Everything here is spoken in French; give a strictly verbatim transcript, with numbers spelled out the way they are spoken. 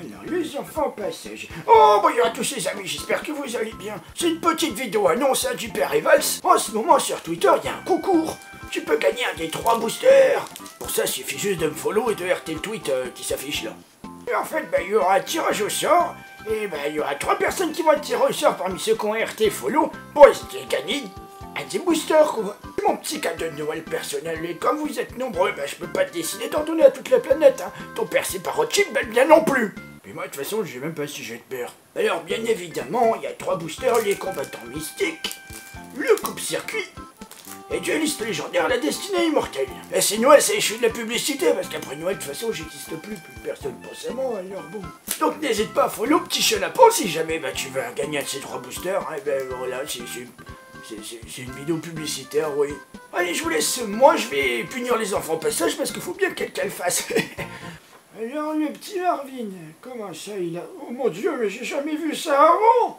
Alors, les enfants passage. Oh, bonjour à tous les amis, j'espère que vous allez bien. C'est une petite vidéo annonce hein, du père Evalse. En ce moment, sur Twitter, il y a un concours. Tu peux gagner un des trois boosters. Pour ça, il suffit juste de me follow et de R T le tweet euh, qui s'affiche là. Et en fait, bah, il y aura un tirage au sort. Et bah, il y aura trois personnes qui vont être tirées au sort parmi ceux qui ont R T follow. Bon, ils gagnent un des boosters, quoi. Mon petit cadeau de Noël personnel, et comme vous êtes nombreux, bah, je peux pas te décider d'en donner à toute la planète. Hein. Ton père, c'est pas Rothschild, ben bien non plus. Mais moi, de toute façon, je sais même pas si j'ai de père. Alors, bien évidemment, il y a trois boosters, les combattants mystiques, le coupe-circuit, et dueliste légendaire, la destinée immortelle. Et c'est Noël, c'est je fais de la publicité, parce qu'après Noël, de toute façon, j'existe plus, plus personne pense à moi, alors bon. Donc n'hésite pas à follow, petit chenapon, si jamais bah, tu vas gagner un de ces trois boosters, hein, et ben voilà, c'est... C'est une vidéo publicitaire, oui. Allez, je vous laisse. Moi, je vais punir les enfants au passage parce qu'il faut bien que quelqu'un le fasse. Alors, le petit Marvin, comment ça il a... Oh mon Dieu, mais j'ai jamais vu ça avant.